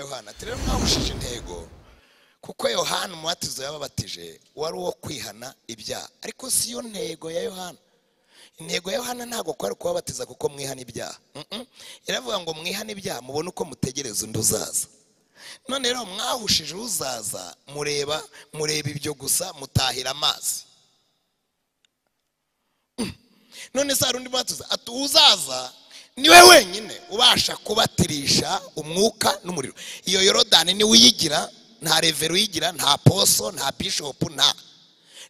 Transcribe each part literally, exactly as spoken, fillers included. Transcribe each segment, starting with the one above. Yohana turere mwawushije intego kuko Yohana umubatizo yababatije wari uwo kwihana ibyaha ariko si yo ntego ya Yohana. Intego ya Yohana ntago kwari kubabatiza kuko mwihana ibyaha iravuga ngo mwihana ibyaha mubone uko mutegereza undi uzaza. None rero mwahushije uzaza mureba mureba ibyo gusa mutahira amazi. None sa rundi batuza atuzaza niwe wenyine ubasha kubatirisha umwuka n'umuriro. Iyo Yorodani ni wiyigira nta reveru yigira nta apostle nta bishop nta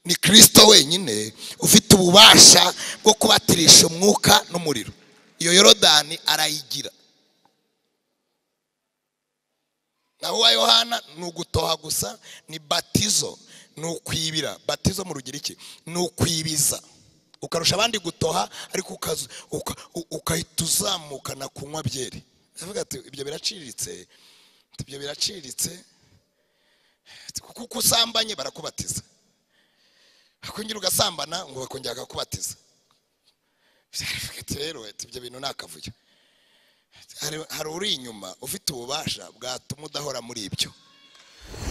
ni Kristo wenyine ufite ububasha bwo kubatirisha umwuka n'umuriro. Iyo Yorodani arayigira. Na uwa Yohana nugutoha gusa ni batizo nukwibira. Batizo mu Rugiriki nukwibiza ukarusha abandi gutoha ariko ukazu ukahituzamuka na kunywa byeri. Ndavuga ati ibyo biraciritse ibyo biraciritse kuko usambanye barakubatiza akongera ugasambana ngo bakongera bakubatiza. Rero ibyo bintu nakavuye hari uri inyuma ufite ububasha bwatuma udahora muri ibyo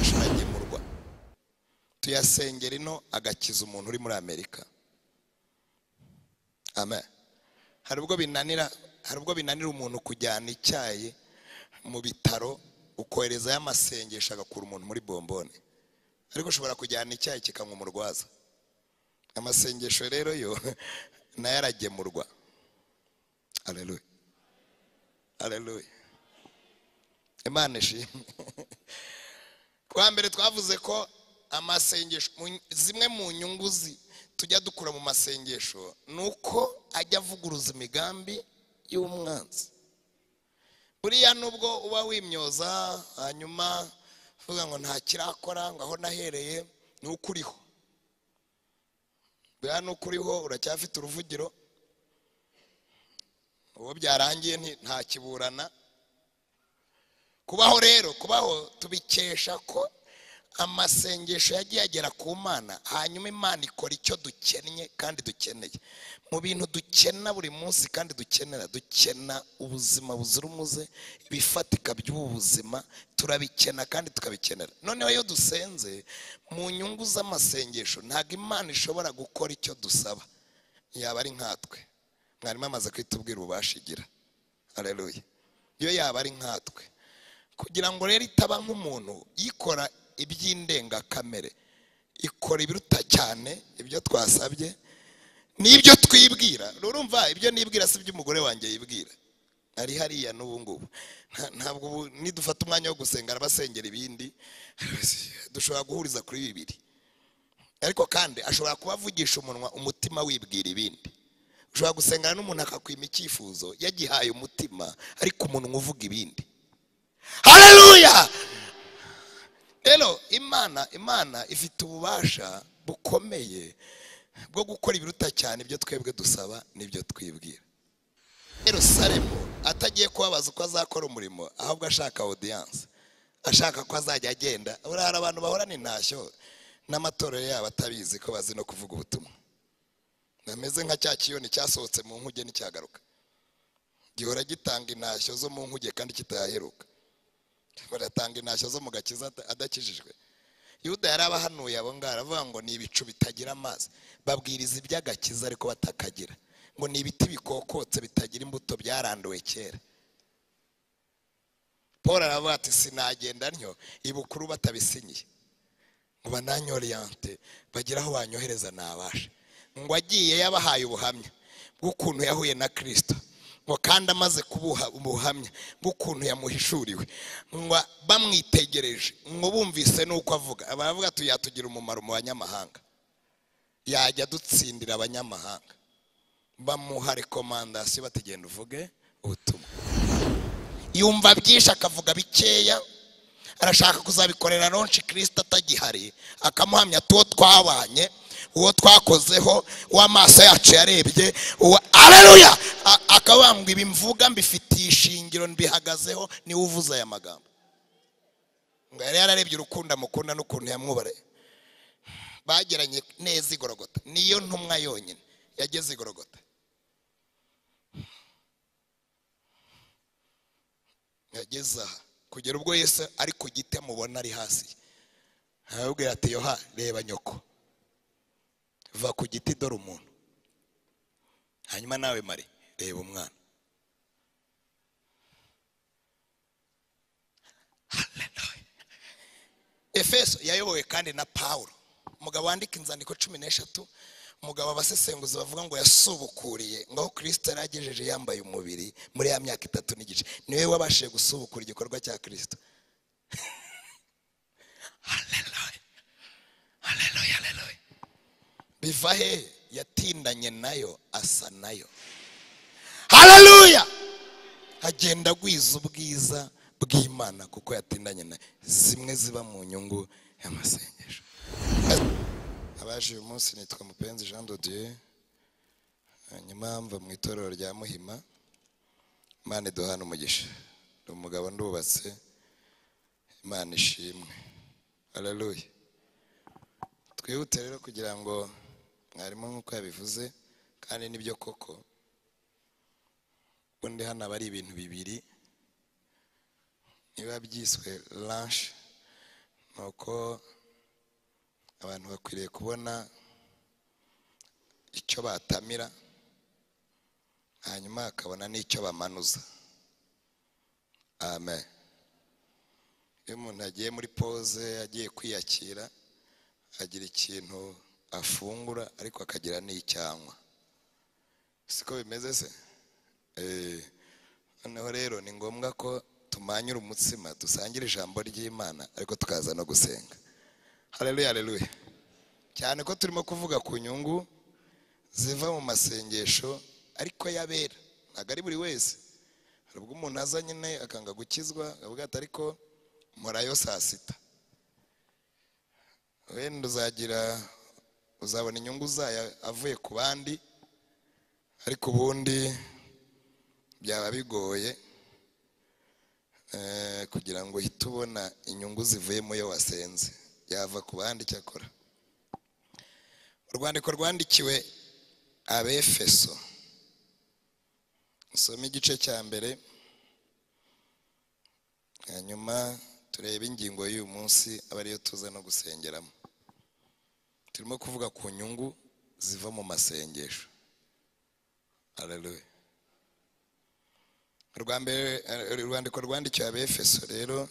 ashanyemurwa. Tuyasengera ino agakiza umuntu uri muri Amerika. Amen. Hari ubwo binanira hari ubwo binanira umuntu kujyana icyayi mu bitaro ukohereza y'amasengesho agakura umuntu muri bombone ariko ushobora kujyana icyayi kikamwa umurwaza. Amasengesho rero yo nayo aragemurwa. Haleluya. Haleluya. Imana ishimwe. Kwa mbere twavuze ko amasengesho zimwe mu nyunguzi tujya dukura mu masengesho nuko ajya vuguruza imigambi y'umwanzi. Buriya nubwo uba wimyoza hanyuma vuga ngo nta kirakora ngo aho nahereye n'ukuriho. Buriya n'ukuriho uracyafite uruvugiro. Uwo byarangiye nta kiburana. Kubaho rero kubaho tubikesha ko amasengesho yagiye agera ku Mana hanyuma Imana ikora icyo dukennye kandi dukeneye mu bintu dukena buri munsi kandi dukenera dukena ubuzima buzira umuze ibifatika by'ubuzima turabikena kandi tukabikenera. Noneho iyo dusenze mu nyungu z'amasengesho ntago Imana ishobora gukora icyo dusaba yaba ari nkatwe. Mwarimu amaze kwitubwira ubashigira. Haleluya. Iyo yaba ari nkatwe kugira ngo rero itaba nk'umuntu yikora iby'indenga kamere ikora ibiruta cyane ibyo twasabye n'ibyo twibwira. Urumva ibyo nibwira si by'umugore wanjye yibwira ari hariya n'ubu ngubu ntabwo nidufata umwanya wo gusenga abasengera ibindi dushobora guhuriza kuri bibiri ariko kandi ashobora kubavugisha umunwa umutima wibwira ibindi. Ushobora gusengana n'umuntu akakwima icyifuzo yagihaye umutima ariko umuntu uvuga ibindi. Haleluya. Rero Imana Imana ifite ububasha bukomeye bwo gukora ibiruta cyane ibyo twebwe dusaba n'ibyo twibwira. Rero Salomo atagiye kubabaza uko azakora umurimo ahubwo ashaka audience ashaka ko azajya agenda. Urahari abantu bahorana intashyo n'amatorero yabo atabizi ko bazi no kuvuga ubutumwa. Nameze nka cya kiyoni cyasohotse mu nkuge n'icyagaruka gihora gitanga intashyo zo mu nkuge kandi kitaheruka baratanga intashyo zo mu gakiza adakijijwe. Yuda yarabahanuye abo ngara avuga ngo ni ibicu bitagira amazi babwiriza iby'agakiza ariko batakagira ngo ni ibiti bikokotse bitagira imbuto byaranduwe kera. Paul aravuga ati sinagenda ntyo ibukuru batabisinyiye ngo bananyoriente bagira aho banyohereza nabasha. Ngo agiye yabahaye ubuhamya bw'ukuntu yahuye na Kristo ngo kandi amaze kubuha ubuhamya bw'ukuntu yamuhishuriwe ngo bamwitegereje ngo bumvise nuko avuga abavuga tuyatugira umumaro mu banyamahanga yajya dutsindira abanyamahanga bamuha recommendation bategenda uvuge ubutumwa. Yumva byinshi akavuga bikeya arashaka kuzabikorera nonshi Kristo atagihari akamuhamya tuwo twabanye uwo twakozeho w'amaso yacu yarebye. Haleluya. Akabambwa ibimvuga mbifitiye ishingiro mbihagazeho ni uvuza aya magambo. Ngo yari yararebye urukundo mukunda n'ukuntu yamwubare bageranye neza igorogota niyo ntumwa yonyine yageze igorogota. Yageze aha kugera ubwo Yesu ari ku giti mubona ari hasi ahubwo ati Yoha reba nyoko va ku giti dore umuntu hanyuma nawe mari reba umwana. Hallelujah. Efeso yayobowe kandi na Paulo umugabo wandika inzandiko cumi n'eshatu umugabo abasesenguzi bavuga ngo yasubukuriye ngaho Kristo yaragejeje yambaye umubiri muri ya myaka itatu n'igice niwe wabashije gusubukura igikorwa cya Kristo. Hallelujah. Hallelujah. Hallelujah. Bivahe yatindanye nayo asa nayo. Hallelujah. Agenda gwiza ubwiza bw'Imana kuko yatindanye nayo zimwe ziba mu nyungu y'amasengesho. Abaje uyu munsi nitwa Mupenzi Jean de Dieu nyuma mva mu itorero rya Muhima Imana iduhana umugisha umugabo ndubatse Imana ishimwe. Haleluya. Twihute rero kugira ngo mwarimo nk'uko yabivuze kandi nibyo koko bundi hano bari ibintu bibiri niba byiswe lunch nuko abantu bakwiriye kubona icyo batamira hanyuma akabona n'icyo bamanuza. Amen. Iyo umuntu agiye muri pause agiye kwiyakira agira ikintu afungura ariko akagira n'icyanywa siko bimeze se eh noneho rero ni ngombwa ko tumanyura umutsima dusangira ijambo ry'Imana ariko tukaza no gusenga. Haleluya. Haleluya. Cyane ko turimo kuvuga ku nyungu ziva mu masengesho ariko yabera ntago ari buri wese harubwo umuntu aza nyine akanga gukizwa avuga ati ariko morayo saa sita wenda uzagira uzabona inyungu zayo avuye ku bandi ariko ubundi byaba bigoye eh kugira ngo hitubona inyungu zivuyemo yo wasenze yava kubandi cyakora. Urwandiko rwandikiwe Abefeso nsoma igice cya mbere hanyuma turebe ingingo y'uyu munsi abariyo tuza no gusengeramo. Turimo kuvuga ku nyungu ziva mu masengesho. Haleluya. Urwandiko rwandikiwe Abefeso rero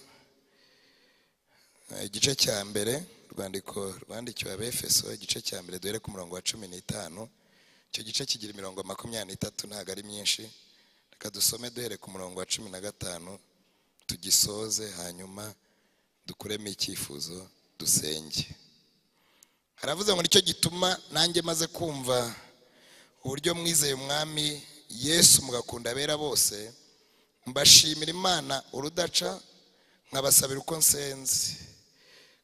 igice cya mbere rwandiko rwandikiwe Abefeso igice cya mbere duhere ku murongo wa cumi n'itanu cyo gice kigira imirongo makumyabiri n'itatu ntago ari myinshi reka dusome duhere ku murongo wa cumi na gatanu tugisoze hanyuma dukuremo icyifuzo dusenge. Haravuze ngo nicyo gituma nanjye maze kumva uburyo mwizeye umwami Yesu mugakunda abera bose mbashimira Imana urudaca nkabasabira uko nsenze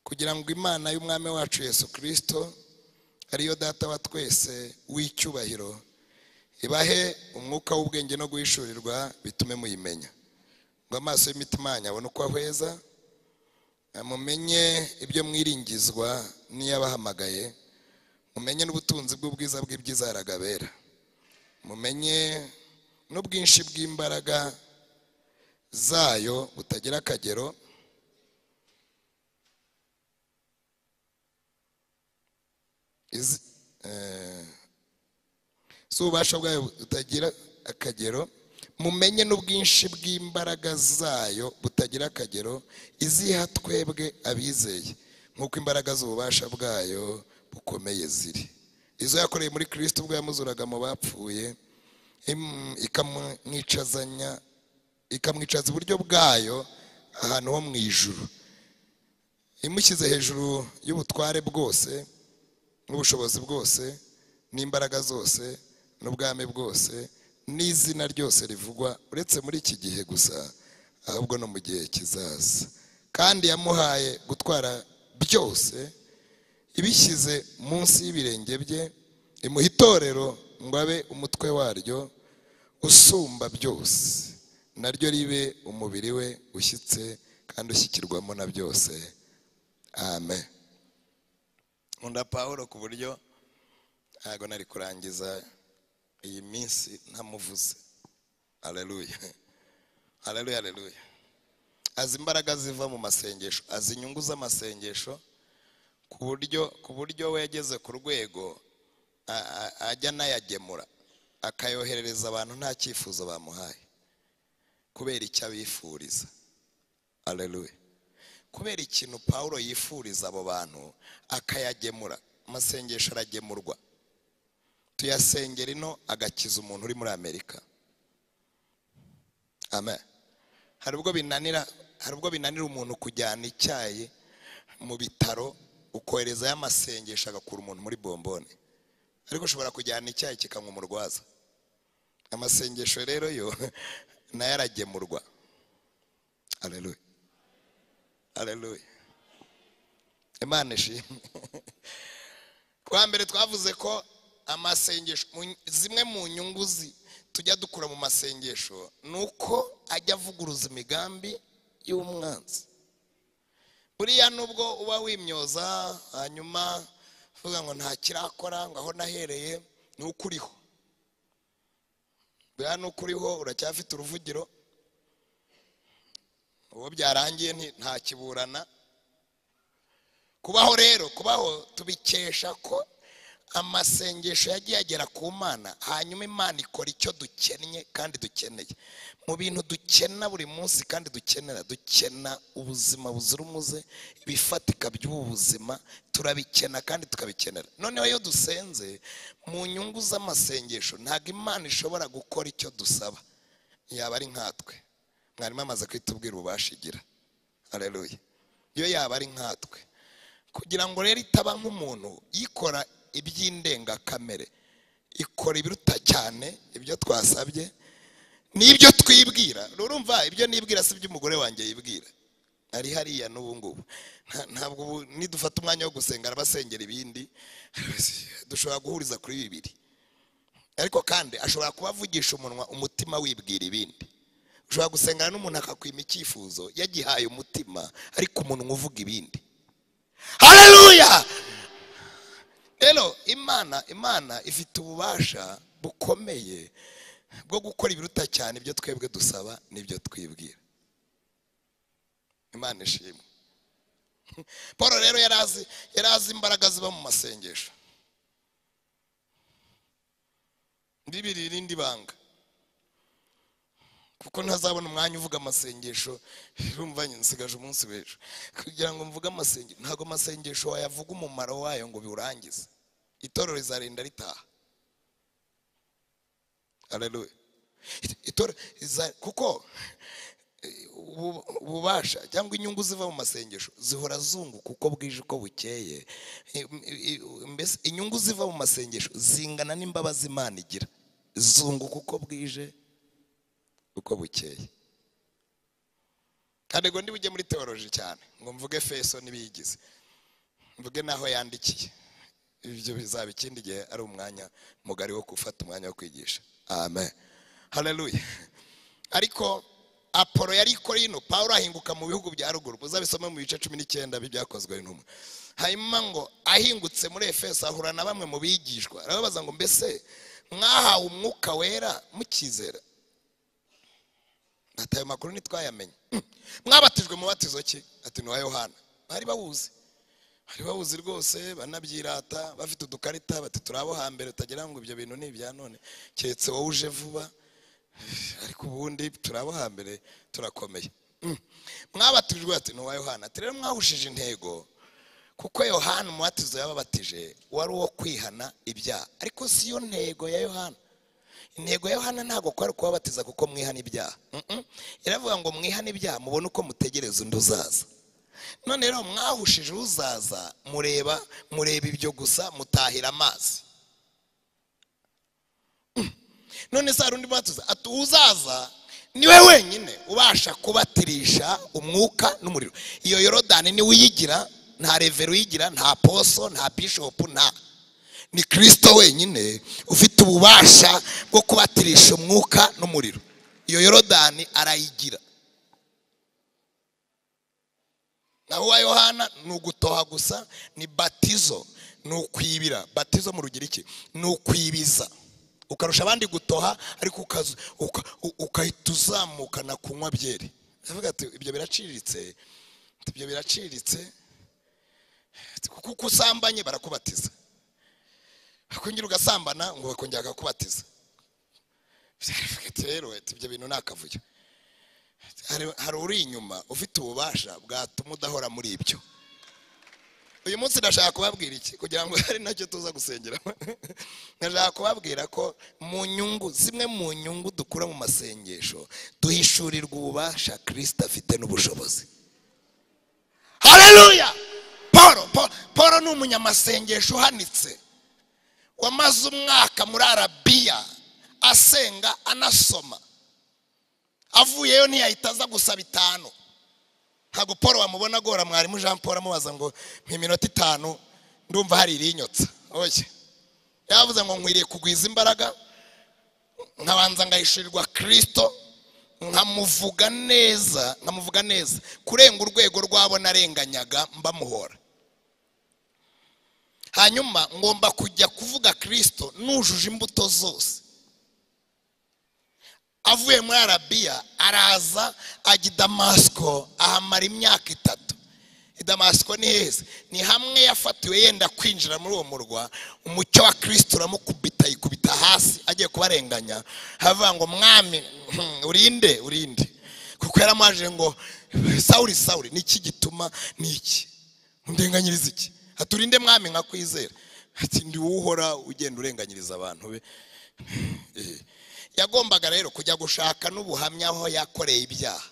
kugira ngo Imana y'umwami wacu Yesu Kristo ariyo data wa twese w'icyubahiro ibahe umwuka w'ubwenge no guhishurirwa bitume muyimenya ngo amaso y'imitima abone uko ahweza mumenye ibyo mwiringizwa n'iyabahamagaye mumenye n'ubutunzi bw'ubwiza bw'ibyiza haragabera mumenye n'ubwinshi bw'imbaraga zayo butagira akagero z'ububasha bwayo butagira akagero mumenye n'ubwinshi bw'imbaraga zayo butagira akagero iziha twebwe abizeye nk'uko imbaraga z'ububasha bwayo bukomeye ziri izo yakoreye muri Kristo ubwo yamuzuraga mu bapfuye ikamwicazanya ikamwicaza uburyo bwayo ahantu ho mu ijuru imushyize hejuru y'ubutware bwose n'ubushobozi bwose n'imbaraga zose n'ubwami bwose n'izina ryose rivugwa uretse muri iki gihe gusa ahubwo no mu gihe kizaza kandi yamuhaye gutwara byose ibishyize munsi y'ibirenge bye imuha itorero ngo abe umutwe waryo usumba byose naryo ribe umubiri we ushyitse kandi ushyikirwamo na byose. Amen. Nkunda Paulo ku buryo ntago nari kurangiza iyi minsi ntamuvuze. Haleluya. Haleluya. Haleluya. azi imbaraga ziva mu masengesho, azi inyungu z'amasengesho, ku buryo ku buryo we yageze ku rwego ajya nayagemura akayoherereza abantu nta cyifuzo bamuhaye, kubera icyo abifuriza. Haleluya. Kubera ikintu Paulo yifuriza abo bantu akayagemura. Amasengesho aragemurwa, tuyasengera ino agakiza umuntu uri muri Amerika. Amen. Hari ubwo binanira, hari ubwo binanira umuntu kujyana icyayi mu bitaro ukohereza y'amasengesho agakura umuntu muri bombone, ariko ushobora kujyana icyayi kikamwa umurwaza. Amasengesho rero yo nayo aragemurwa. Haleluya. Haleluya. Imana ishimwe. Kwa mbere twavuze ko amasengesho, zimwe mu nyungu zi tujya dukura mu masengesho nuko ajya avuguruza imigambi y'umwanzi. Buriya nubwo uba wimyoza hanyuma uvuga ngo nta kirakora, ngo aho nahereye n'ukuriho, buriya n'ukuriho uracyafite uruvugiro, uwo byarangiye nta kiburana. Kubaho rero, kubaho tubikesha ko amasengesho yagiye agera ku Mana, hanyuma Imana ikora icyo dukennye kandi dukeneye mu bintu dukena buri munsi kandi dukenera. Dukena ubuzima buzira umuze, ibifatika by'ubu buzima turabikena kandi tukabikenera. Noneho iyo dusenze mu nyungu z'amasengesho, ntabwo Imana ishobora gukora icyo dusaba, yaba ari nkatwe. Mwarimu amaze kwitubwira ubashigira. Haleluya. Iyo yaba ari nkatwe, kugira ngo rero itaba nk'umuntu yikora iby'indenga kamere, ikora ibiruta cyane ibyo twasabye n'ibyo twibwira. Urumva, ibyo nibwira si by'umugore wanjye yibwira, ari hariya n'ubu ngubu. Ntabwo nidufata umwanya wo gusenga abasengera ibindi, dushobora guhuriza kuri bibiri. Ariko kandi ashobora kubavugisha umunwa, umutima wibwira ibindi. Ushobora gusengana n'umuntu akakwima icyifuzo yagihaye umutima, ariko umuntu uvuga ibindi. Haleluya. Rero Imana Imana ifite ububasha bukomeye bwo gukora ibiruta cyane ibyo twebwe dusaba n'ibyo twibwira. Imana ishimwe. Paulo rero yarazi yarazi imbaraga ziba mu masengesho. Bibiri irindi banga, kuko ntazabona umwanya uvuga amasengesho. Urumvanye nsigaje umunsi w'ejo kugira ngo mvuge amasengesho. Ntago amasengesho wayavuga umumaro wayo ngo biwurangize, itorero rizarinda ritaha. Haleluya. Itorero kuko ububasha cyangwa inyungu ziva mu masengesho zihora zunguka uko bwije uko bukeye. Mbese inyungu ziva mu masengesho zingana n'imbabazi Imana igira, zunguka uko bwije uko bukeye. Kandi ngo ndibujye muri teoloji cyane, ngo mvuge Efeso nibigize, mvuge naho yandikiye. Ibyo bizaba ikindi gihe, ari umwanya mugari wo gufata umwanya wo kwigisha. Amen. Haleluya. Ariko Apolo yari ikora ino, Paulo ahinguka mu bihugu bya ruguru. Uzabisoma mu bice cumi n'icyenda bibyakozwe n'umwe. Hanyuma ngo ahingutse muri Efeso ahura na bamwe mu bigishwa, arababaza ngo mbese mwahawe umwuka wera mukizera? Atayo makuru nitwayamenye. Mwabatijwe mu batizo ki? Ati ni wa Yohana. Bari bawuzi, bari bawuzi rwose, banabyirata, bafite udukarita, bati turabo hambere, utagira ngo ibyo bintu ni ibya none, keretse wowe uje vuba. Ariko ubundi turabo hambere turakomeye. Mwabatijwe, ati ni wa Yohana. Ati rero mwahushije intego, kuko Yohana umubatizo yababatije wari uwo kwihana ibyaha. Ariko si yo ntego ya Yohana. Intego ya Yohana ntago kwari kubabatiza kuko mwihana ibyaha. Yaravuga ngo mwihana ibyaha mubone uko mutegereza undi uzaza. None rero mwahushije uzaza, mureba mureba ibyo gusa, mutahira amazi. None se hari undi batiza? Ati uzaza niwe wenyine ubasha kubatirisha umwuka n'umuriro. Iyo Yorodani ni uyigira, nta reveru uyigira, nta poso, nta bishop, nta ni Kristo wenyine ufite ububasha bwo kubatirisha umwuka n'umuriro. Iyo Yorodani arayigira. Naho wa Yohana ni ugutoha gusa, ni batizo, ni ukwibira. Batizo mu Rugiriki ni ukwibiza, ukarusha abandi gutoha, ariko ukahita uzamuka na kunywa byeri. ndavuga ati ibyo biraciritse ibyo biraciritse kuko kusambanye barakubatiza akongera ugasambana ngo bakongera bakubatiza rero ibyo bintu nakavuyo hari uri inyuma ufite ububasha bwatuma udahora muri ibyo. Uyu munsi ndashaka kubabwira iki kugira ngo hari nacyo tuza gusengera. Ndashaka kubabwira ko mu nyungu zimwe mu nyungu dukura mu masengesho duhishurirwa ububasha Kristo afite n'ubushobozi. Haleluya! Poro Poro ni umunyamasengesho uhanitse wamaze umwaka muri Arabiya asenga anasoma. Avuyeyo ntiyahita aza gusaba itanu. Ntabwo Paul wamubona agora mwarimu Jean Paul amubaza ngo iminota itanu ndumva hari irinyotsa oye yavuze ngo nkwiriye kugwiza imbaraga nkabanza ngahishirirwa Kristo nkamuvuga neza nkamuvuga neza kurenga urwego rwabo narenganyaga mbamuhora hanyuma ngomba kujya kuvuga Kristo nujuje imbuto zose. Avuye muri Arabiya araza ajya i Damasiko ahamara imyaka itatu. I Damasiko ni heza ni hamwe yafatiwe yenda kwinjira muri uwo murwa umucyo wa Kristo uramukubita ikubita hasi agiye kubarenganya havuga ngo mwami urinde urinde kuko yaramaje ngo Sawuli Sawuli niki gituma niki ndenganyiriza iki aturinde mwami nkakwizera ati ndi uhora ugenda urenganyiriza abantu be. Yagombaga rero kujya gushaka n'ubuhamya aho yakoreye ibyaha.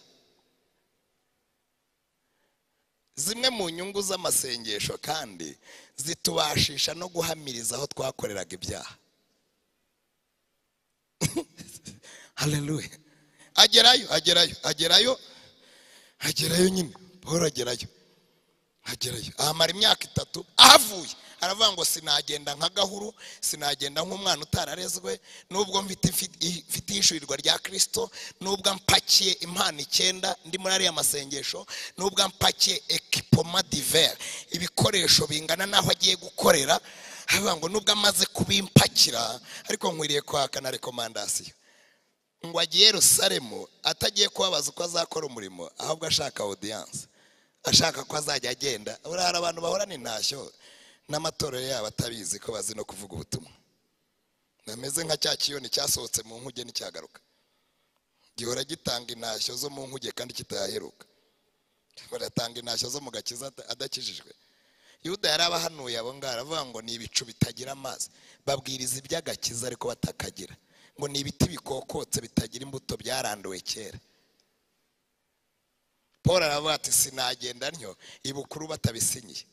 Zimwe mu nyungu z'amasengesho kandi zitubashisha no guhamiriza aho twakoreraga ibyaha. Haleluya! Agerayo agerayo agerayo agerayo nyine Paul agerayo agerayo amara imyaka itatu ahavuye aravuga ngo sinagenda nka gahuru sinagenda nk'umwana utararezwe nubwo mfite mfite ishurirwa rya Kristo nubwo mpakiye impano icyenda ndi muri ari amasengesho nubwo mpakiye equipement divers ibikoresho bingana naho agiye gukorera aravuga ngo nubwo amaze kubimpakira ariko nkwiriye kwaka na recommandation ngo agiye Yerusalemu atagiye kubabaza uko azakora umurimo ahubwo ashaka audience ashaka ko azajya agenda urara abantu bahorana intashyo n'amatorero yabo atabizi ko bazi no kuvuga ubutumwa. Nameze nka cyakiyoni cyasohotse mu nkuge n'icyagaruka. Gihora gitanga intashyo zo mu nkuge kandi kitaheruka. Baratanga intashyo zo mu gakiza adakijijwe. Yuda yarabahanuye abo ngara avuga ngo ni ibicu bitagira amazi. Babwiriza iby'agakiza ariko batakagira. Ngo ni ibiti bikokotse bitagira imbuto byaranduwe kera. Paul aravuga ati sinagenda ntyo ibukuru batabisinyiye.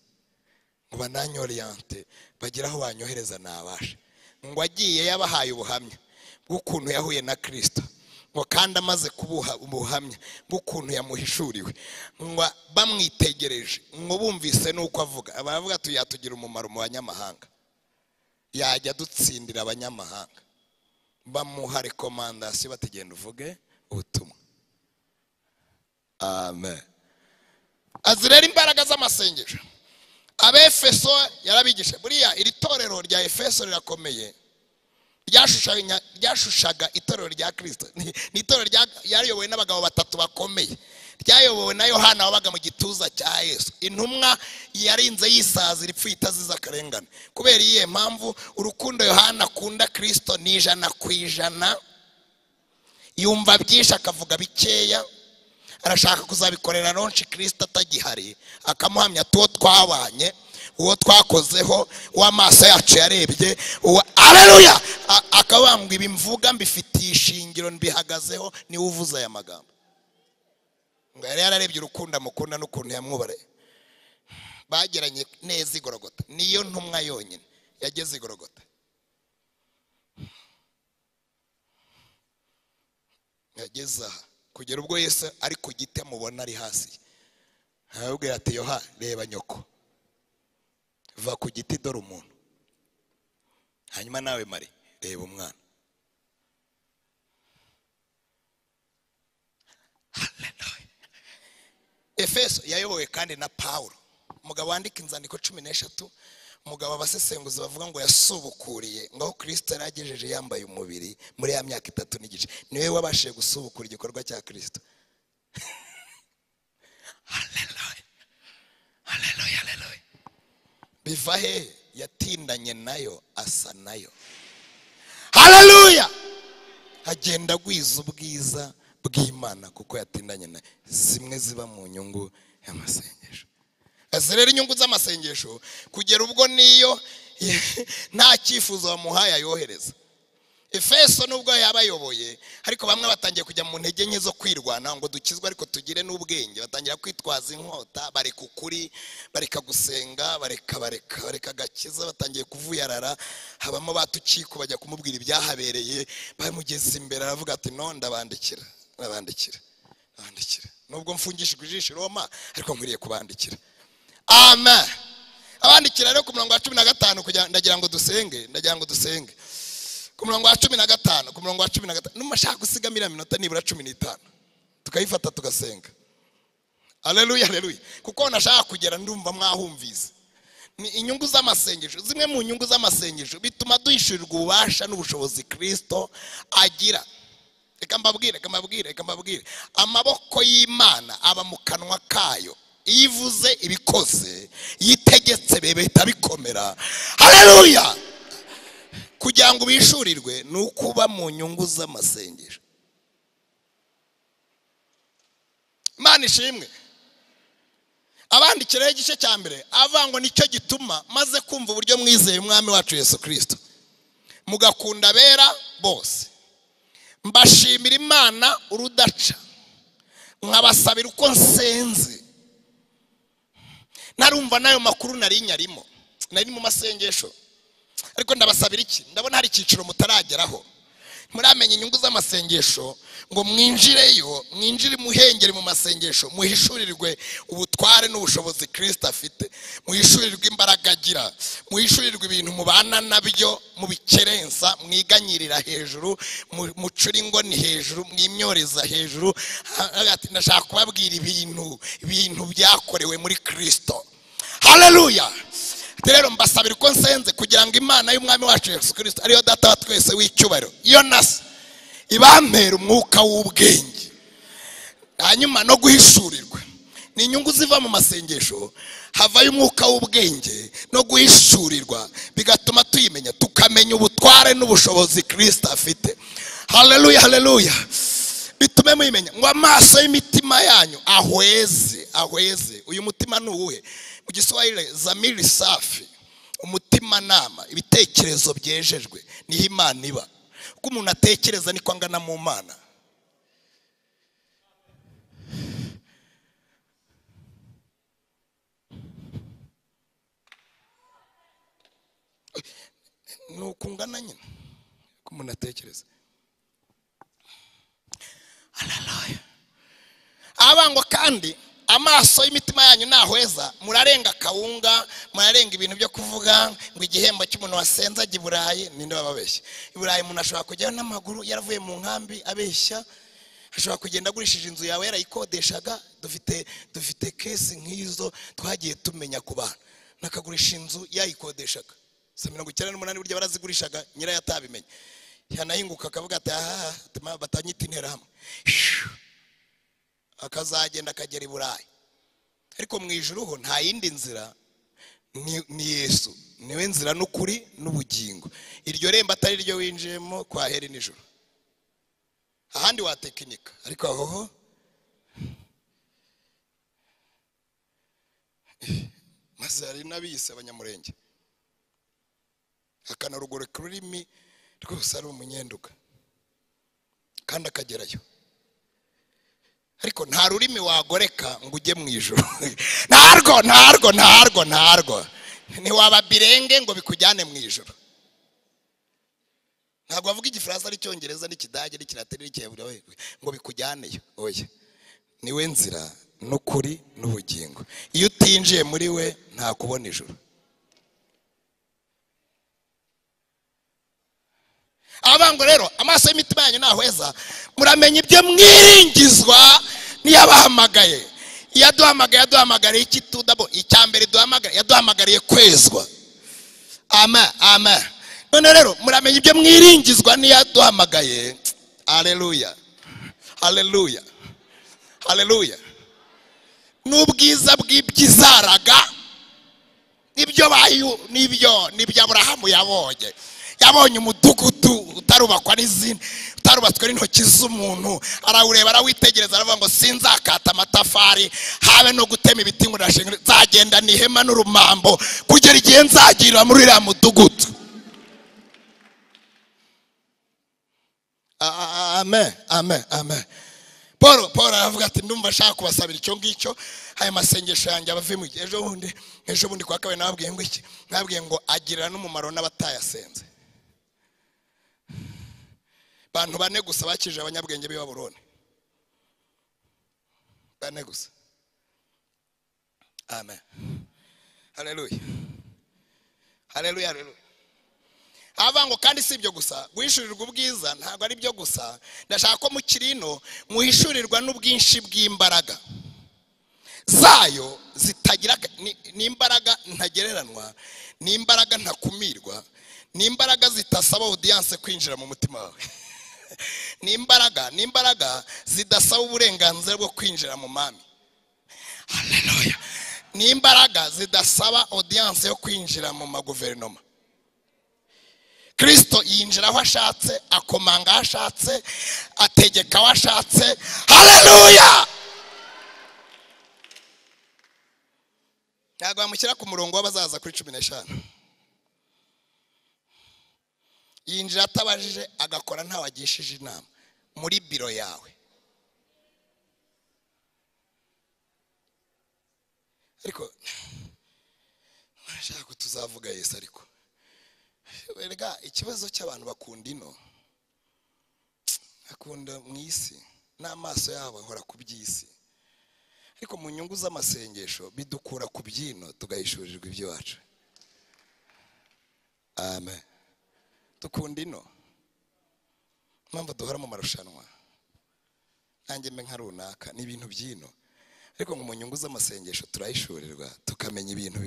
Ngo bananyoriente bagira aho banyohereza nabasha ngo agiye yabahaye ubuhamya bw'ukuntu yahuye na Kristo ngo kandi amaze kubuha ubuhamya bw'ukuntu yamuhishuriwe ngo bamwitegereje ngo bumvise nuko avuga abavuga ati yatugira umumaro mu banyamahanga yajya dutsindira abanyamahanga bamuha recommandation batigenda uvuge ubutumwa. Amen. Azirera imbaraga z'amasengesho. Abefeso yarabigisha buriya iri torero rya Efeso rirakomeye ryashushanya ryashushaga itorero rya Kristo ni itorero ryariyobowe n'abagabo batatu bakomeye ryayobowe na Yohana wabaga mu gituza cya Yesu intumwa yarinze yisaza iripfita ziza karengana kubera iyihe mpamvu urukundo Yohana akunda Kristo ni ijana ku ijana yumva byinshi akavuga bikeya arashaka kuzabikorera nonshi Kristo atagihari akamuhamya tuwo twabanye uwo twakozeho w'amaso yacu yarebye haleluya akabambwa ibimvuga mbifitiye ishingiro mbihagazeho ni uvuza aya magambo ngo yari yararebye urukundo amukunda n'ukuntu yamwubare bageranye neza igorogota niyo ntumwa yonyine yageze igorogota yageza kugera ubwo Yesu ari ku giti mubona ari hasi arabwira ati Yohana reba nyoko va ku giti dore umuntu hanyuma nawe mari reba umwana. Haleluya. Efeso yayobowe kandi na Paulo umugabo wandika inzandiko cumi n'eshatu umugabo abasesenguzi bavuga ngo yasubukuriye ngaho Kristo yaragejeje yambaye umubiri muri ya myaka itatu n'igice niwe wabashije gusubukura igikorwa cya Kristo. Haleluya, haleluya. Bivahe yatindanye nayo asa nayo. Haleluya. Agenda gwiza ubwiza bw'Imana kuko yatindanye nayo. Zimwe ziba mu nyungu y'amasengesho. Azerera inyungu z'amasengesho kugera ubwo niyo nta cyifuzo bamuhaye yohereza. Efeso nubwo yabayoboye ariko bamwe batangiye kujya mu ntege nke zo kwirwana ngo dukizwe ariko tugire n'ubwenge, batangira kwitwaza inkota, bareka ukuri, bareka gusenga, bareka bareka bareka gakiza, batangiye kuvuyarara. Habamo batuciko bajya kumubwira ibyahabereye, bamugeze imbere aravuga ati nonda bandikira nabandikira bandikira nubwo mfungishije ijisho Roma ariko nkwiriye kubandikira. Amen. Abandikira rero ku murongo wa cumi na gatanu kujya ndagira ngo dusenge ndagira ngo dusenge ku murongo wa cumi na gatanu ku murongo wa cumi na gatanu numashaka gusigamira minota nibura cumi n'itanu tukayifata tugasenga. Haleluya, haleluya. Kuko nashaka kugera ndumva mwahumvize ni inyungu z'amasengesho. Zimwe mu nyungu z'amasengesho bituma duhishirirwa ububasha n'ubushobozi Kristo agira. Reka mbabwire reka mbabwire reka mbabwire amaboko y'Imana aba mu kanwa kayo, ivuze ibikoze, yitegetse bebe itabikomera. Haleluya. Kugira ngo bishurirwe nukuba mu nyungu z'amasengesho. Imana ishimwe. Abandikira igice cya mbere avango nicyo gituma maze kumva uburyo mwizeye umwami wacu Yesu Kristo mugakunda bera bose. Mbashimira Imana urudaca nkabasabira uko nsenze. Narumva nayo makuru narinyarimo nari mu masengesho ariko ndabasabira iki, ndabona hari ikiciro mutarageraho. Muramenye inyungu z'amasengesho ngo mwinjireyo, mwinjire muhengere mu masengesho, muhishurirwe ubutware n'ubushobozi Kristo afite, muhishurirwe imbaraga agira, muhishurirwe ibintu mubana nabyo, mubikerensa, mwiganyirira hejuru, mucuri ngo ni hejuru, mwimyoreza hejuru. Ndashaka kubabwira ibintu ibintu byakorewe muri Kristo. Haleluya. Rero mbasabira ko nsenze kugira ngo Imana y'umwami wacu Yesu Kristo ariyo data wa twese w'icyubaro Yonas ibampera umwuka w'ubwenge hanyuma no guhishurirwa. Ni inyungu ziva mu masengesho, havayo umwuka w'ubwenge no guhishurirwa, bigatuma tuyimenya tukamenya ubutware n'ubushobozi Kristo afite. Haleluya, haleluya. Bitume muyimenya ngo amaso y'imitima yanyu ahweze ahweze. Uyu mutima ni uwuhe? Mu Giswahili zamiri safi, umutima nama, ibitekerezo byejejwe. Ni Imana iba uko umuntu atekereza niko angana mu Mana. Nuko ngana nyine uko umuntu atekereza. Haleluya. Abango kandi amaso y'imitima yanyu nahweza, murarenga kawunga, murarenga ibintu byo kuvuga ngo igihembo cy'umuntu wasenza giburaye. Ninde bababeshya iburaye? Umuntu ashobora kujyayo n'amaguru yaravuye mu nkambi abeshya, ashobora kugenda agurishije inzu yawe yarayikodeshaga. Dufite dufite case nk'izo twagiye tumenya ku bana nakagurisha inzu yayikodeshaga mirongo icyenda n'umunani burya barazigurishaga nyira yatabimenye yanahinguka akavuga ati aha batanyita intera hamwe akazagenda akagera iburayi. Ariko mu ijuru ho nta yindi nzira ni Yesu, niwe nzira n'ukuri n'ubugingo. Iryo remba atari ryo winjiyemo kwa heri n'ijuru. Ahandi wa tekinika ariko aho maze ari nabise abanyamurenge akanarugore kurimi rwose ari umunyenduka kandi akagerayo. Ariko nta rurimi wagoreka ngo ujye mu ijuru. Narwo narwo narwo narwo ni wababirenge ngo bikujyane mu ijuru. Ntabwo avuga igifaransa ari cyongereza n'ikidage n'ikilatini n'ikiyahudi ngo bikujyaneyo. Oya, niwe nzira n'ukuri n'ubugingo. Iyo utinjiye muri we nta kubona ijuru. Abango rero amaso y'imitima yanyu nahweza, muramenye ibyo mwiringizwa niyabahamagaye. Yaduhamagaye yaduhamagariye iki tudabo? Icyambere duhamagariye yaduhamagariye kwezwa. Amen, amen. None rero muramenye ibyo mwiringizwa niyaduhamagaye. Haleluya, haleluya, haleluya. n'ubwiza bw'ibyizaraga nibyo bayu nibyo nibyo Abrahamu yabonye. Yabonye umudugudu utarubakwa n'izindi utarubatswe n'intoki z'umuntu, arawureba arawitegereza aravuga ngo sinzakata amatafari habe no gutema ibiti ngo ndashinga, nzagenda n'ihema n'urumambo kugera igihe nzagira muri uriya mudugudu. Amen, amen, amen. Paul Paul aravuga ati ndumva ashaka kubasabira icyo ngicyo, haya masengesho yanjye abave mu ejo bundi ejo bundi kwa kabiri nababwiye ngo iki nababwiye ngo agirana n'umumaro n'abatayasenze. Bantu bane gusa bakije abanyabwenge b'i Babuloni, bane gusa. Amen, haleluya, haleluya, haleluya. Avango kandi si ibyo gusa guhishurirwa ubwiza ntabwo ari byo gusa, ndashaka ko mu kirino muhishurirwa n'ubwinshi bw'imbaraga zayo zitagira n'imbaraga ntagereranwa, n'imbaraga ntakumirwa, n'imbaraga zitasaba audience kwinjira mu mutima wawe, n'imbaraga n'imbaraga zidasaba uburenganzira bwo kwinjira mu mami. Haleluya, n'imbaraga zidasaba audience yo kwinjira mu maguverinoma. Kristo yinjira aho ashatse, akomanga aho ashatse, ategeka aho ashatse. Haleluya! Ntabwo bamushyira ku murongo w'abazaza kuri cumi n'eshanu. Yinjira atabajije, agakora ntawagishije inama muri biro yawe. Ariko nashaka tuzavuga Yesu ariko berega ikibazo cy'abantu bakunda ino akunda mu isi n'amaso yabo ahora kubyisi, ariko mu nyungu z'amasengesho bidukura ku byino tugahishurirwa iby'iwacu. Amen, dukunda ino mpamvu duhora mu marushanwa nanjye mbe nka runaka n'ibintu byino, ariko mu nyungu z'amasengesho turahishurirwa tukamenya ibintu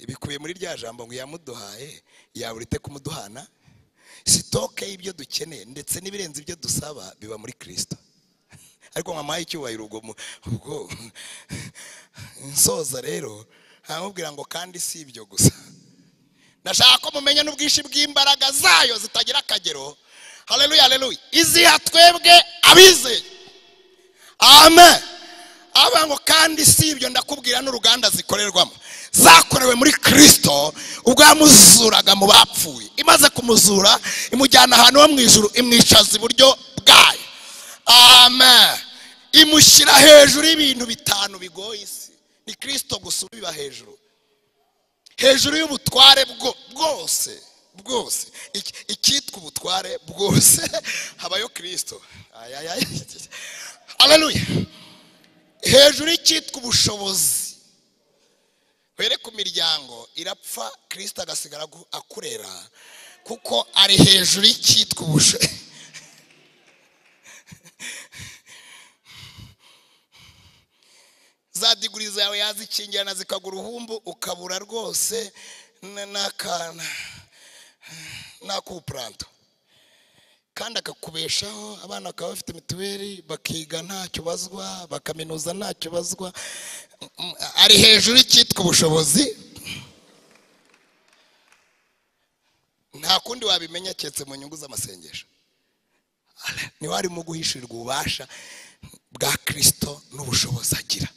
ibikuye muri rya jambo ngo yamuduhaye yaburite kumuduhana. Sitoke y'ibyo dukeneye ndetse n'ibirenze ibyo dusaba biba muri Kristo, ariko nkamaye icyubahiro ubwo insoza. Rero amubwira ngo kandi si ibyo gusa, ndashaka ko mumenya n'ubwinshi bw'imbaraga zayo zitagira akagero. Haleluya, haleluya. Iziha twebwe abizeye. Amen. Abango kandi si ibyo ndakubwira n'uruganda zikorerwamo, zakorewe muri Kristo ubwo yamuzuraga mu bapfuye. Imaze kumuzura imujyana ahantu ho mu ijuru, imwicaza iburyo bwayo. Amen. Imushyira hejuru y'ibintu bitanu bigoye isi. Ni Kristo gusa ubiba hejuru, hejuru y'ubutware bwose bwose. Ikitwa ubutware bwose habayo Kristo. Haleluya. Hejuru y'ikitwa ubushobozi, were ku miryango irapfa Kristo agasigara akurera kuko ari hejuru y'ikitwa ubushobozi. Za diguri zawe yazikingirana zikagura uhumbu ukabura rwose n'akana n'akupranto, kandi akakubeshaho abana bakaba bafite mituweli bakiga ntacyo bazwa, bakaminuza ntacyo bazwa. Ari hejuru y'ikitwa ubushobozi, nta kundi wabimenya cyetse mu nyungu z'amasengesho. Ni wari mu guhishirirwa ububasha bwa Kristo n'ubushobozi agira.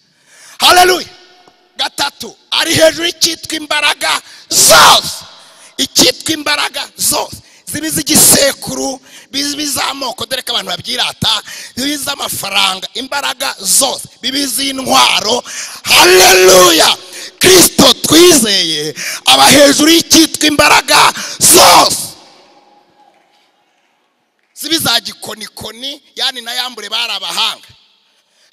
Haleluya. Gatatu, ari hejuru y'ikitwa imbaraga zose. Ikitwa imbaraga zose zibiza igisekuru, bibiza amoko dereka abantu babyirata, bibiza amafaranga, imbaraga zose, bibiza intwaro. Haleluya. Kristo twizeye aba hejuru y'ikitwa imbaraga zose. Zibiza gikonikoni yani nayambure barabahanga,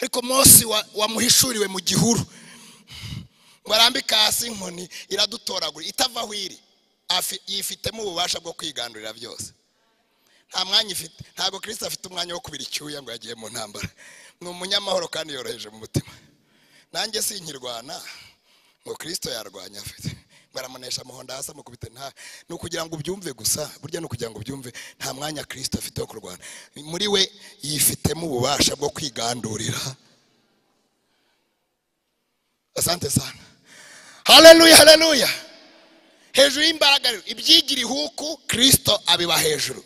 ariko Mose wamuhishuriwe mu gihuru barambika hasi inkoni iradutoragura itava hwiri. Yifitemo ububasha bwo kwigandurira byose, nta mwanya ifite. Ntabwo Kristo afite umwanya wo kubira icyuya ngo yagiye mu ntambara. Ni umunyamahoro kandi yoroheje mu mutima. Nanjye sinkirwana ngo Kristo yarwanya afite, baramunesha muhonda hasa mukubite. Nta no kugira ngo ubyumve gusa, burya no kugira ngo ubyumve, nta mwanya Kristo afite wo kurwana. Muri we yifitemo ububasha bwo kwigandurira Asante sana. Hallelujah, hallelujah. Hejuru y'imbaraga rero ibyigiri huku Kristo abiba hejuru.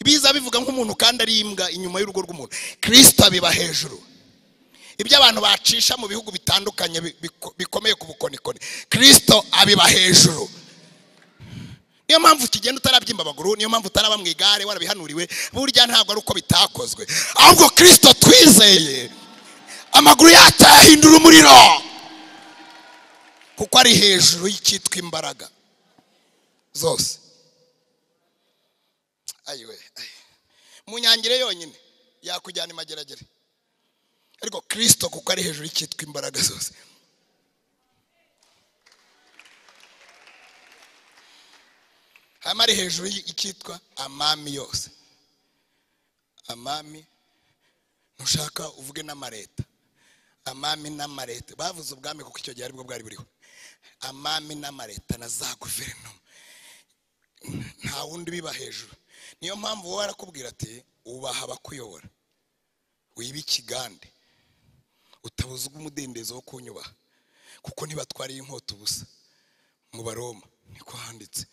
Ibiza bivuga nk'umuntu kandi ari imbwa inyuma y'urugo rw'umuntu. Kristo abiba hejuru. Ibyo abantu bacisha mu bihugu bitandukanye bikomeye ku bukonikoni. Kristo abiba hejuru. Niyo mpamvu ukigenda utarabyimba abaguru, niyo mpamvu utaraba mu igare warabihanuriwe, burya ntabwo ari uko bitakozwe. Ahubwo Kristo twizeye amaguru yatahindura umuriro. Kuko ari hejuru y'ikitwa imbaraga zose. Ayiwe, munyangire yonyine yakujyana imageragere. Ariko Kristo kuko ari hejuru y'ikitwa imbaraga zose. Amari hejuru y'ikitwa amami yose. Amami nushaka uvuge n'amareta. Amami n'amareta bavuze ubwami kuko icyo gihe ari bwo bwari buriho. Amami n'amareta na za guverinoma nta wundi biba hejuru. Niyo mpamvu wowe arakubwira ati ubaha abakuyobora wiba ikigande utabuze umudendezo wo kunyubaha kuko ntibatwariye inkota ubusa mu Baroma niko handitse.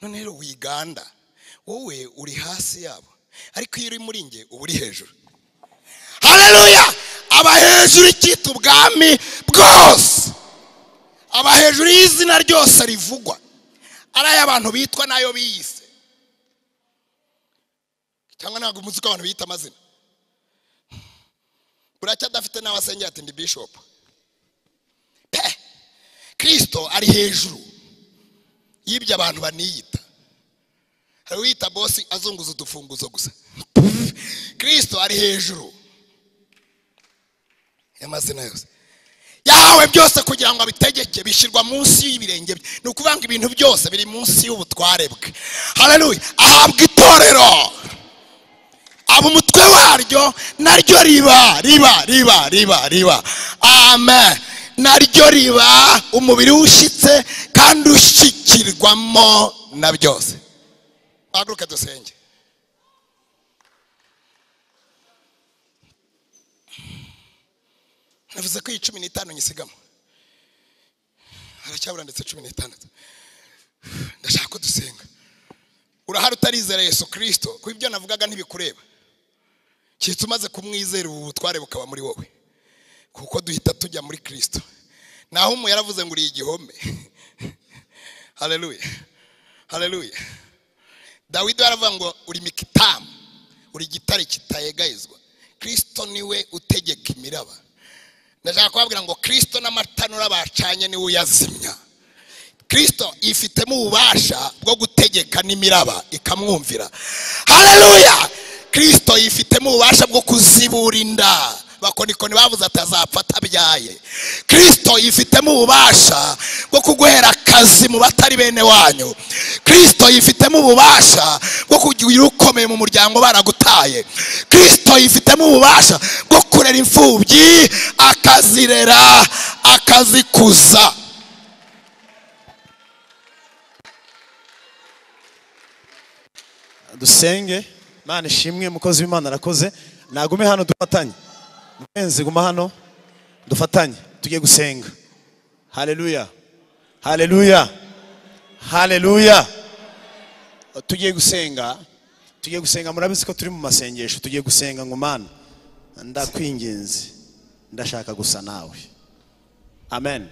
None rero wiganda wowe uri hasi yabo ariko iyo uri muri nge uba uri hejuru. Haleluya. Aba hejuru ikitwa ubwami bwose, aba hejuru y'izina ryose rivugwa ari ay'abantu bitwa nayo biyise cyangwa ntabwo umuzi ko abantu bita amazina. Buracya adafite n'abasengera ati ndi bishop pe. Kristo ari hejuru y'ibyo abantu baniyita. Hari wita bosi azunguza udufunguzo gusa. Kristo ari hejuru y'amazina yose yawe byose kugira ngo abitegeke bishyirwa munsi y'ibirenge bye. Ni ukuvuga ngo ibintu byose biri munsi y'ubutware bwe. Haleluya. Ahabwa itorero aba umutwe waryo naryo riba riba riba riba riba amen. Naryo riba umubiri ushitse kandi ushikirwamo na byose. Baguruke dusenge. Navuze ko cumi n'itanu nyisigamo haracyabura ndetse cumi n'itandatu. Ndashaka dusenga. Urahari utarizera Yesu Kristo kuko ibyo navugaga ntibikureba. Cyitse umaze kumwizera ubutware bukaba muri wowe kuko duhita tujya muri Kristo. Naho umu yaravuze ngo uri igihome. Haleluya, haleluya. Dawidi yaravuga ngo uri mikitamu, uri gitare kitayegayizwa. Kristo niwe utegeka imiraba. Ndashaka kubabwira ngo Kristo n'amatanura bacanye niwe uyazimya. Kristo ifitemo ububasha bwo gutegeka n'imiraba ikamwumvira. Haleluya. Kristo ifitemo ububasha bwo kuziburinda. Bakonikoni bavuze atazapfa tabyaye. Kristo yifitemo ububasha bwo kuguhera akazi mu batari bene wanyu. Kristo yifitemo ububasha bwo kugira ukomeye mu muryango baragutaye. Kristo yifitemo ububasha bwo kurera imfubyi akazirera akazikuza. Dusenge. Mana ishimwe mukozi w'Imana arakoze. Nagume hano dufatanye. Mwenzi guma hano dufatanye tugiye gusenga. Haleluya, haleluya, haleluya. Tugiye gusenga, tugiye gusenga. Murabizi ko turi mu masengesho. Tugiye gusenga ngo Mana ndakwingenzi ndashaka gusa nawe. Amen,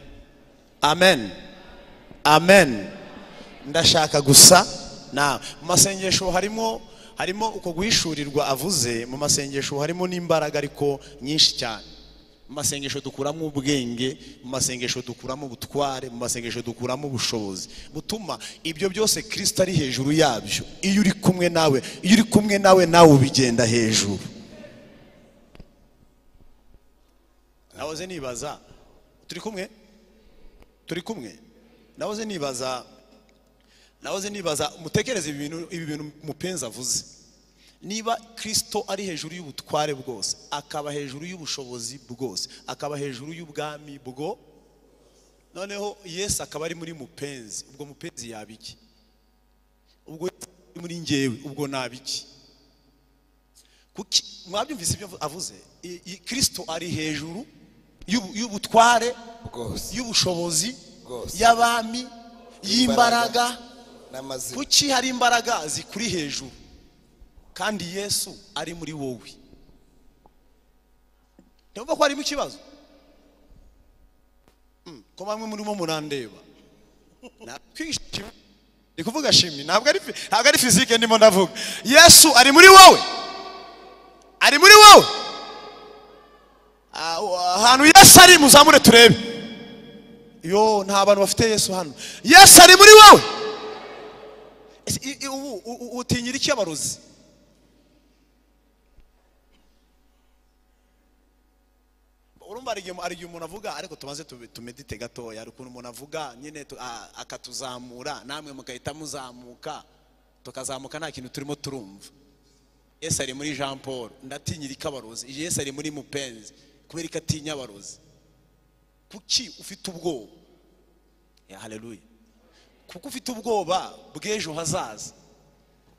amen, amen. Ndashaka gusa nawe. Mu masengesho harimo harimo uko guhishurirwa avuze. Mu masengesho harimo n'imbaraga ariko nyinshi cyane. Mu masengesho dukuramo ubwenge, mu masengesho dukuramo ubutware, mu masengesho dukuramo ubushobozi butuma ibyo byose Kristo ari hejuru yabyo. Iyo uri kumwe nawe, iyo uri kumwe nawe nawe ubigenda hejuru. Nahoze nibaza turi kumwe, turi kumwe. Nahoze nibaza Nahoze nibaza mutekereze ibi bintu ibi bintu mupenza avuze. Niba Kristo ari hejuru y'ubutware bwose, akaba hejuru y'ubushobozi bwose, akaba hejuru y'ubwami bwo, noneho Yesu akaba ari muri mupenzi, ubwo mupenzi yabiki? Ubwo muri ngewe, ubwo nabiki? Kuki mwabyumvise ibyo avuze Kristo ari hejuru y'ubutware y'ubushobozi y'abami y'imbaraga kuki hari imbaraga zikuri hejuru kandi Yesu ari muri wowe ndumva ko ari mu kibazo ko bamwe muri mo murandeba nakwishima ndikuvuga shimi ntabwo ari ntabwo ari physique ndimo ndavuga Yesu ari muri wowe ari muri wowe ahantu Yesu ari muzamure turebe yo nta bantu bafite Yesu hano Yesu ari muri wowe utinyira iki abarozi urumva ari umuntu avuga ariko tumaze tumedite gatoya ari ukuntu umuntu avuga nyine akatuzamura namwe mugahita muzamuka tukazamuka nta kintu turimo turumva Yesu ari muri Jean Paul ndatinyira ikabarozi Yesu ari muri mupenzi kubera ikatinya abarozi kuki ufite ubwoba ya haleluya kuko ufite ubwoba bw'ejo hazaza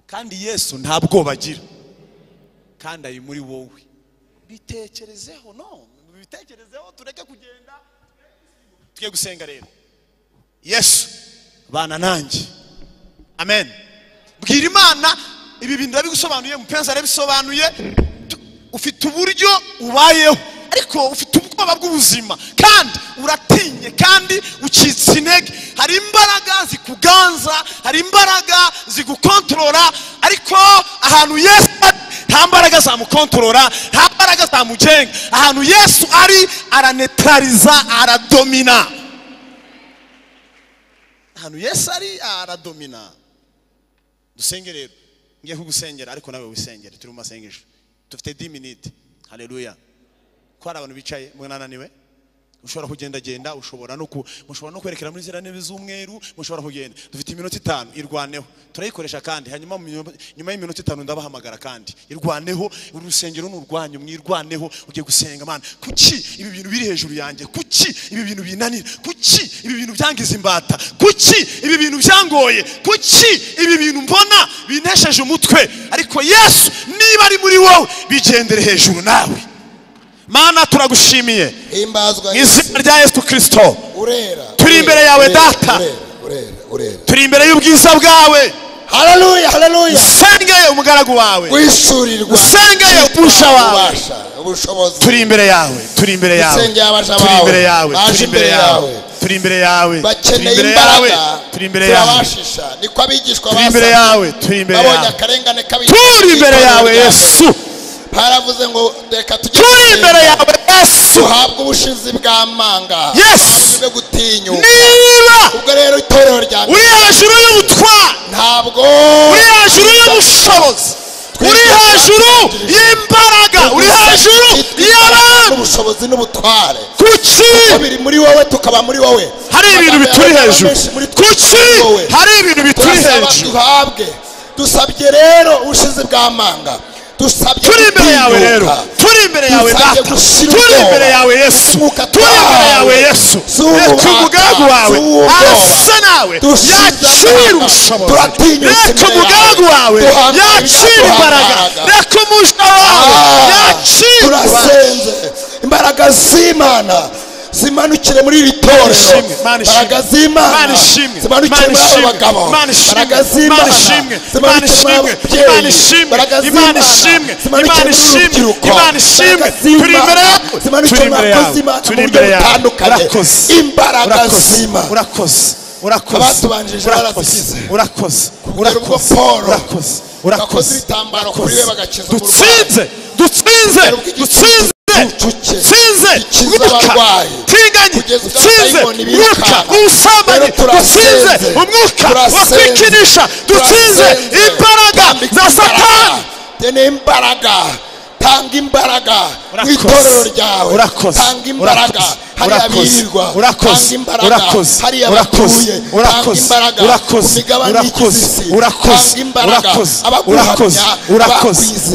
kandi Yesu nta bwoba agira kandi ari muri wowe bitekerezeho no bitekerezeho tureke kugenda tugiye gusenga rero Yesu bana nanjye amen bwira Imana ibi bintu abigusobanuye mupenzi arabisobanuye ufite uburyo ubayeho ariko ufite ubwoba bw'ubuzima kandi uratinye kandi ucitse intege hari imbaraga zikuganza hari imbaraga zigukontorora ariko ahantu Yesu nta mbaraga zamukontorora nta mbaraga zamugenga ahantu Yesu ari aranetariza aradomina ahantu Yesu ari aradomina dusenge rero ngiye kugusengera ariko nawe wisengere turi mu masengesho dufite dix minutes haleluya ko abantu bicaye mwananiwe ushobora kugenda genda ushobora no mushobora no kwerekera muri zera nebe z'umweru mushobora kugenda dufite iminota itanu irwaneho turayikoresha kandi hanyuma nyuma y'iminota itanu ndabahamagara kandi irwaneho urusengero n'urwanyu mwirwaneho ugiye gusenga mana kuki ibi bintu biri hejuru yanjye kuki ibi bintu binanira kuki ibi bintu byangiza imbata kuki ibi bintu byangoye kuki ibi bintu mbona binesheje umutwe ariko Yesu niba ari muri wowe bigendere hejuru nawe Mana turagushimiye imbazwa izina rya Yesu Kristo urera turi imbere yawe data urera urera turi imbere y'ubwiza bwawe haleluya haleluya sengeye umugaragu wawe wishurirwa sengeye ubusha wawe ubushobozi turi imbere yawe turi imbere yawe sengeye abasha bawe turi imbere yawe turi imbere yawe turi imbere yawe bakeneye imbaraga turi imbere yawe niko abigishwa basa turi imbere yawe turi imbere yawe babonye karengane kabiri turi imbere yawe Yesu haravuze ngo reka tujye imbere yawe Yesu habwa ubushizi bw'amanga Yesu byo gutinyuka niba ubwo rero itorero rya uri hejuru y'ubutwa ntabwo uri hejuru y'ubushobozi uri hejuru y'imbaraga uri hejuru y'abantu ubushobozi n'ubutware kuki biri muri wowe tukaba muri wowe hari ibintu bituri hejuru kuki hari ibintu bituri hejuru duhabwe dusabye rero ubushizi bw'amanga turi imbere yawe rero turi imbere yawe data turi imbere yawe Yesu turi imbere yawe Yesu reka umugaragu wawe arasa nawe yacira ubushobozi reka umugaragu wawe yacira imbaraga reka umuja wawe yacira turasenze imbaraga z'Imana zimanukire muri iri torero imbaraga z'Imana zimanukire muri abagabo imbaraga z'Imana zimanukire imbaraga z'Imana zimanukire urubyiruko turi imbere yawe turi imbere yawe imbaraga z'Imana urakoze urakoze urakoze urakoze urakoze urakoze urakoze dutsinze dutsinze dutsinze dutsinze abarwayi tinganye dutsinze umwuka usabanye dutsinze umwuka wakwikinisha dutsinze imbaraga za Satani tene imbaraga tanga imbaraga mu itorero ryawe tanga imbaraga urakoze urakoze urakoze urakoze urakoze urakoze urakoze urakoze urakoze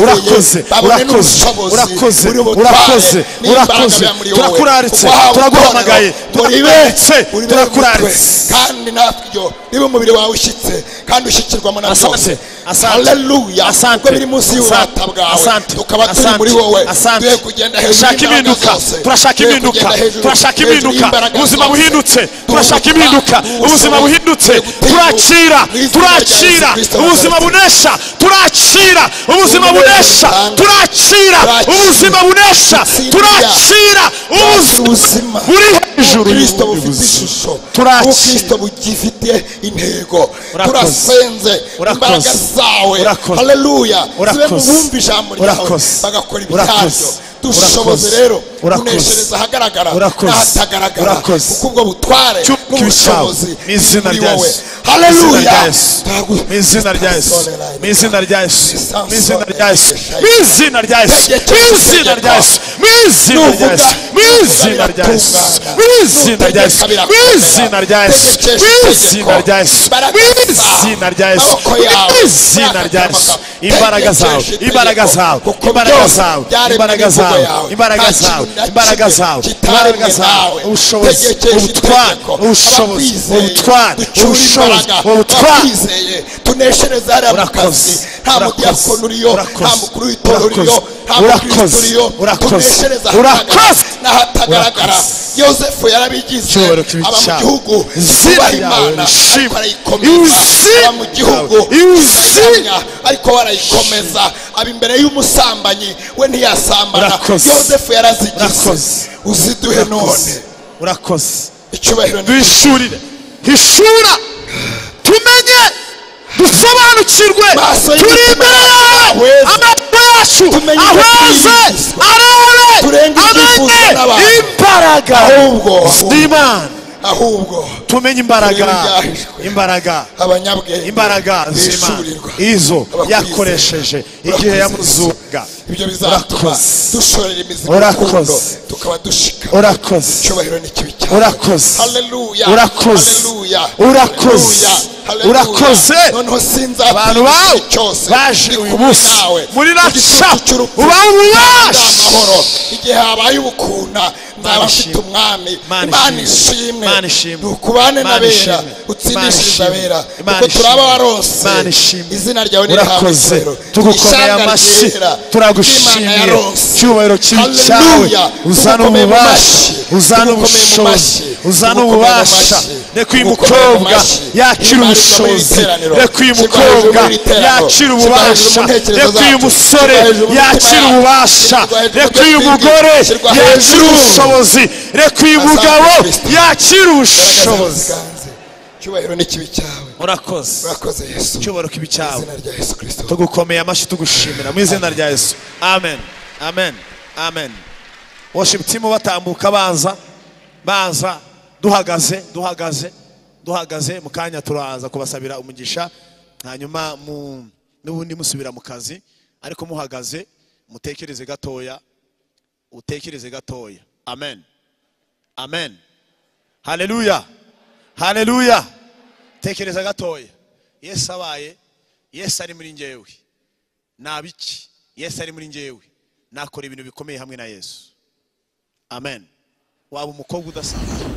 urakoze urakoze urakoze urakoze turakuraritse turaguhamagaye turaberetse turakuraritse kandi nafyo niba umubiri wawe ushitse kandi ushikirwamo na byose. Haleluya. Asante biri munsi y'uratabwawe tukabatuye muri wowe tuye kugenda hejuru turashaka impinduka turashaka impinduka ubuzima buhindutse turashaka impinduka ubuzima buhindutse turacira turacira ubuzima bunesha turacira ubuzima bunesha turacira ubuzima bunesha turacira ubuzima buri hejuru turacira bugifite intego turasenze imbaraga zawe. Haleluya. Simumva ijambo ryawe bagakora ibyazo dushoboze rero uneshereza hagaragara n'ahatagaragara kuko ubwo butware n'ubushobozi izina rya Yesu. Haleluya. Izina rya Yesu izina rya Yesu izina rya Yesu izina rya Yesu izina rya Yesu izina rya Yesu izina rya Yesu izina rya Yesu izina rya Yesu izina rya Yesu izina rya Yesu izina rya Yesu imbaraga zawe imbaraga zawe imbaraga zawe imbaraga zawe imbaraga zawe imbaraga zawe imbaraga zawe ubushobozi ubutware ubushobozi ubutware ubushobozi ubutware tuneshereza ari abakazi nta mudiyakoni uriyo nta mukuru w'itorero uriyo nta mukristo uriyo tuneshereza urakazi n'ahatagaragara. Yosefu yarabigize aba mu gihugu z'Imana ariko barayikomeza aba mu gihugu ariko barayikomeza aba imbere y'umusambanyi we ntiyasambana. Yosefu yarazigize uziduhe none urakoze icyubahiro bishurire hishura tumenye dusobanukirwe turi imbere yawe amaso yacu ahoze arore amenye imbaraga z'Imana ahubwo tumenye imbaraga imbaraga abanyabwe imbaraga z'Imana izo yakoresheje igihe yamuzunga ibyo bizakoze dushorera imizi urakoze tukaba dushika urakoze cyubahiro n'ikibi cyane urakoze. Haleluya. Urakoze urakoze urakoze noneho sinza abantu bawe baje ubusa muri racha ubawubasha igihe habaye ubukunda nabashita umwami Imana ishimwe ukubane nabera utsindishije abera kuko turaba warose izina ryawe urakoze tugukomeye amashi turagushimira cyubahiro cyawe uzana ububasha uzana ubushobozi uzana ububasha reka uyu mukobwa yakira ubushobozi reka uyu mukobwa yakira ububasha reka uyu musore yakira ububasha reka uyu mugore yakira ubushobozi reka uyu mugabo yakira ubushobozi. Cyubahiro n'ikibi cyawe urakoze urakoze Yesu cyubahiro kibi cyawe tugukomeye amashi tugushimira mu izina rya Yesu. Amen amen amen. Worship team batambuka baza baza duhagaze duhagaze duhagaze mu kanya turaza kubasabira umugisha hanyuma mu n'ubundi musubira mu kazi ariko muhagaze mutekereze gatoya utekereze gatoya. Amen amen. Haleluya haleluya. Tekereza gatoya Yesu abaye Yesu ari muri njyewe nabiki Yesu ari muri njyewe nakora ibintu bikomeye hamwe na Yesu. Amen. Waba umukobwa udasanzwe